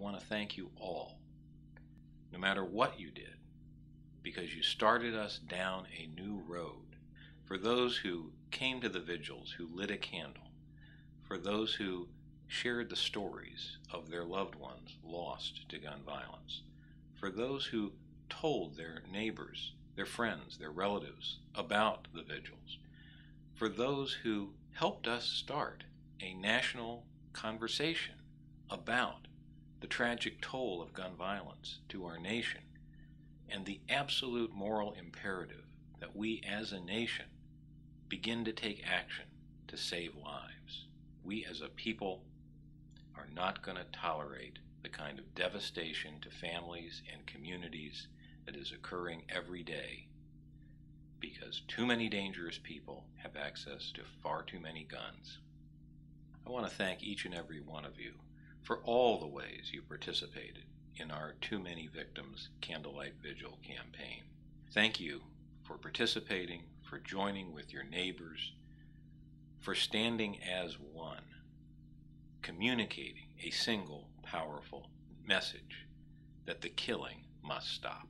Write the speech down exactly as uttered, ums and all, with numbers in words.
want to thank you all, no matter what you did, because you started us down a new road. For those who came to the vigils, who lit a candle, for those who shared the stories of their loved ones lost to gun violence, for those who told their neighbors, their friends, their relatives about the vigils, for those who helped us start a national conversation about the tragic toll of gun violence to our nation and the absolute moral imperative that we as a nation begin to take action to save lives. We as a people are not going to tolerate the kind of devastation to families and communities that is occurring every day because too many dangerous people have access to far too many guns. I want to thank each and every one of you for all the ways you participated in our Too Many Victims Candlelight Vigil campaign. Thank you for participating, for joining with your neighbors, for standing as one, communicating a single powerful message that the killing must stop.